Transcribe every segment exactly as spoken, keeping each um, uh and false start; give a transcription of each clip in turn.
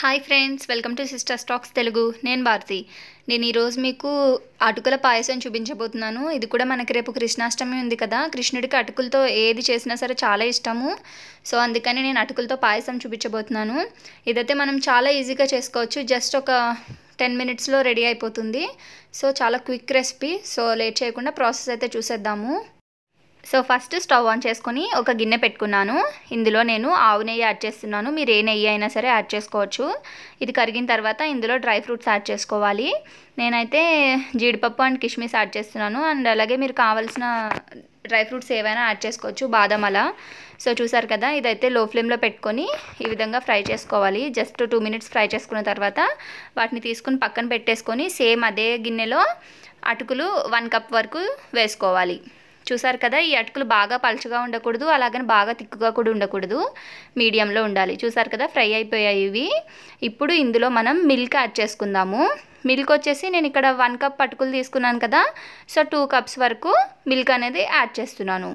High friends welcome to sisters talks Telugu नेनु भारती नेनु रोज मीकु అటుకుల పాయసం చూపించబోతున్నాను। ఇది కూడా మనకి రేపు కృష్ణాష్టమి ఉంది కదా, కృష్ణుడికి అటుకులతో ఏది చేసినా సరే చాలా ఇష్టము। సో అందుకని నేను అటుకులతో పాయసం చూపించబోతున్నాను। ఇదైతే మనం చాలా ఈజీగా చేసుకోవచ్చు, జస్ట్ ఒక టెన్ మినిట్స్ లో రెడీ అయిపోతుంది। సో చాలా క్విక్ రెసిపీ, సో లేట్ చేయకుండా ప్రాసెస్ అయితే చూసేద్దాము। సో ఫస్ట్ స్టవ్ ఆన్ చేసుకొని ఒక గిన్నె పెట్టుకున్నాను, ఇందులో నేను ఆవు నెయ్యి యాడ్ చేస్తున్నాను, మీరు ఏ నెయ్యి అయినా సరే యాడ్ చేసుకోవచ్చు। ఇది కరిగిన తర్వాత ఇందులో డ్రై ఫ్రూట్స్ యాడ్ చేసుకోవాలి। నేనైతే జీడిపప్పు అండ్ కిస్మిస్ యాడ్ చేస్తున్నాను, అండ్ అలాగే మీరు కావాల్సిన డ్రై ఫ్రూట్స్ ఏవైనా యాడ్ చేసుకోవచ్చు, బాదం అలా। సో చూసారు కదా, ఇదైతే లో ఫ్లేమ్లో పెట్టుకొని ఈ విధంగా ఫ్రై చేసుకోవాలి। జస్ట్ టూ మినిట్స్ ఫ్రై చేసుకున్న తర్వాత వాటిని తీసుకుని పక్కన పెట్టేసుకొని సేమ్ అదే గిన్నెలో అటుకులు వన్ కప్ వరకు వేసుకోవాలి। చూసారు కదా, ఈ అటుకులు బాగా పల్చగా ఉండకూడదు, అలాగని బాగా తిక్కుగా కూడా ఉండకూడదు, మీడియంలో ఉండాలి। చూసారు కదా, ఫ్రై అయిపోయాయి ఇవి। ఇప్పుడు ఇందులో మనం మిల్క్ యాడ్ చేసుకుందాము। మిల్క్ వచ్చేసి నేను ఇక్కడ వన్ కప్ అటుకులు తీసుకున్నాను కదా, సో టూ కప్స్ వరకు మిల్క్ అనేది యాడ్ చేస్తున్నాను।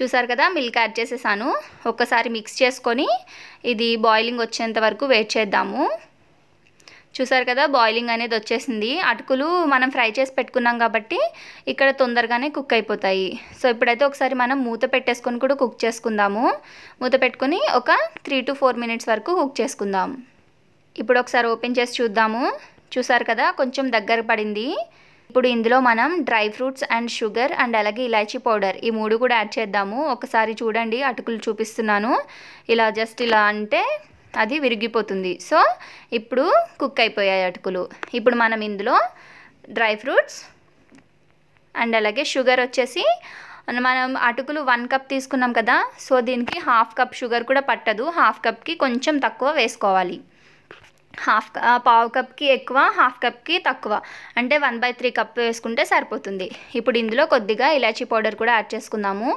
చూసారు కదా, మిల్క్ యాడ్ చేసేసాను। ఒక్కసారి మిక్స్ చేసుకొని ఇది బాయిలింగ్ వచ్చేంత వరకు వెయిట్ చేద్దాము। చూసారు కదా, బాయిలింగ్ అనేది వచ్చేసింది। అటుకులు మనం ఫ్రై చేసి పెట్టుకున్నాం కాబట్టి ఇక్కడ తొందరగానే కుక్ అయిపోతాయి। సో ఇప్పుడైతే ఒకసారి మనం మూత పెట్టేసుకొని కూడా కుక్ చేసుకుందాము। మూత పెట్టుకొని ఒక త్రీ టు ఫోర్ మినిట్స్ వరకు కుక్ చేసుకుందాం। ఇప్పుడు ఒకసారి ఓపెన్ చేసి చూద్దాము। చూసారు కదా, కొంచెం దగ్గర పడింది। ఇప్పుడు ఇందులో మనం dry fruits and sugar and అలాగే ఇలాచీ పౌడర్ ఈ మూడు కూడా యాడ్ చేద్దాము। ఒకసారి చూడండి, అటుకులు చూపిస్తున్నాను, ఇలా జస్ట్ ఇలా అంటే అది విరిగిపోతుంది। సో ఇప్పుడు కుక్ అయిపోయాయి అటుకులు। ఇప్పుడు మనం ఇందులో డ్రై ఫ్రూట్స్ అండ్ అలాగే షుగర్ వచ్చేసి మనం అటుకులు వన్ కప్ తీసుకున్నాం కదా, సో దీనికి హాఫ్ కప్ షుగర్ కూడా పట్టదు, హాఫ్ కప్కి కొంచెం తక్కువ వేసుకోవాలి, హాఫ్ పావు కప్కి ఎక్కువ హాఫ్ కప్కి తక్కువ, అంటే వన్ బై త్రీ కప్ వేసుకుంటే సరిపోతుంది। ఇప్పుడు ఇందులో కొద్దిగా ఇలాచీ పౌడర్ కూడా యాడ్ చేసుకుందాము।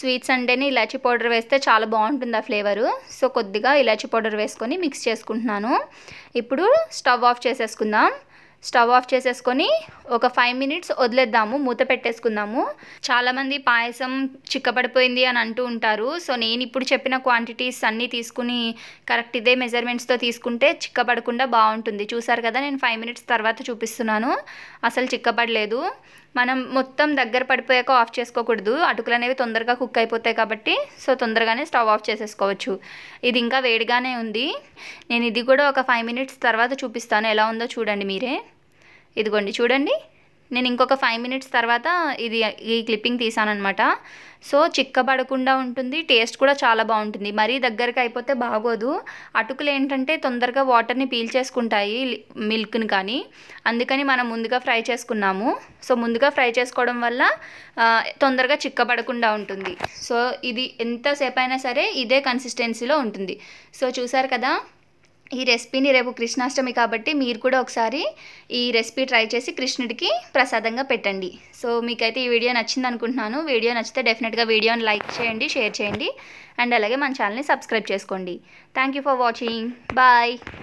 స్వీట్స్ అంటేనే ఇలాచీ పౌడర్ వేస్తే చాలా బాగుంటుంది ఆ ఫ్లేవరు। సో కొద్దిగా ఇలాచీ పౌడర్ వేసుకొని మిక్స్ చేసుకుంటున్నాను। ఇప్పుడు స్టవ్ ఆఫ్ చేసేసుకుందాం। స్టవ్ ఆఫ్ చేసేసుకొని ఒక ఫైవ్ మినిట్స్ వదిలేద్దాము, మూత పెట్టేసుకుందాము। చాలామంది పాయసం చిక్కబడిపోయింది అని అంటూ ఉంటారు, సో నేను ఇప్పుడు చెప్పిన క్వాంటిటీస్ అన్నీ తీసుకుని కరెక్ట్ ఇదే మెజర్మెంట్స్తో తీసుకుంటే చిక్కబడకుండా బాగుంటుంది। చూసారు కదా, నేను ఫైవ్ మినిట్స్ తర్వాత చూపిస్తున్నాను, అసలు చిక్కబడలేదు। మనం మొత్తం దగ్గర పడిపోయాక ఆఫ్ చేసుకోకూడదు, అటుకులు అనేవి తొందరగా కుక్ అయిపోతాయి కాబట్టి, సో తొందరగానే స్టవ్ ఆఫ్ చేసేసుకోవచ్చు। ఇది ఇంకా వేడిగానే ఉంది, నేను ఇది కూడా ఒక ఫైవ్ మినిట్స్ తర్వాత చూపిస్తాను ఎలా ఉందో చూడండి మీరే। ఇదిగోండి చూడండి, నేను ఇంకొక ఫైవ్ మినిట్స్ తర్వాత ఇది ఈ క్లిప్పింగ్ తీసాననమాట। సో చిక్కబడకుండా ఉంటుంది, టేస్ట్ కూడా చాలా బాగుంటుంది। మరీ దగ్గరకు అయిపోతే బాగోదు, అటుకులు ఏంటంటే తొందరగా వాటర్ని పీల్చేసుకుంటాయి మిల్క్ని, కానీ అందుకని మనం ముందుగా ఫ్రై చేసుకున్నాము। సో ముందుగా ఫ్రై చేసుకోవడం వల్ల తొందరగా చిక్కబడకుండా ఉంటుంది। సో ఇది ఎంతసేపు అయినా సరే ఇదే కన్సిస్టెన్సీలో ఉంటుంది। సో చూసారు కదా, ఈ రెసిపీని రేపు కృష్ణాష్టమి కాబట్టి మీరు కూడా ఒకసారి ఈ రెసిపీ ట్రై చేసి కృష్ణుడికి ప్రసాదంగా పెట్టండి। సో మీకైతే ఈ వీడియో నచ్చింది అనుకుంటున్నాను, వీడియో నచ్చితే డెఫినెట్గా వీడియోని లైక్ చేయండి, షేర్ చేయండి, అండ్ అలాగే మన ఛానల్ని సబ్స్క్రైబ్ చేసుకోండి। Thank you for watching, bye.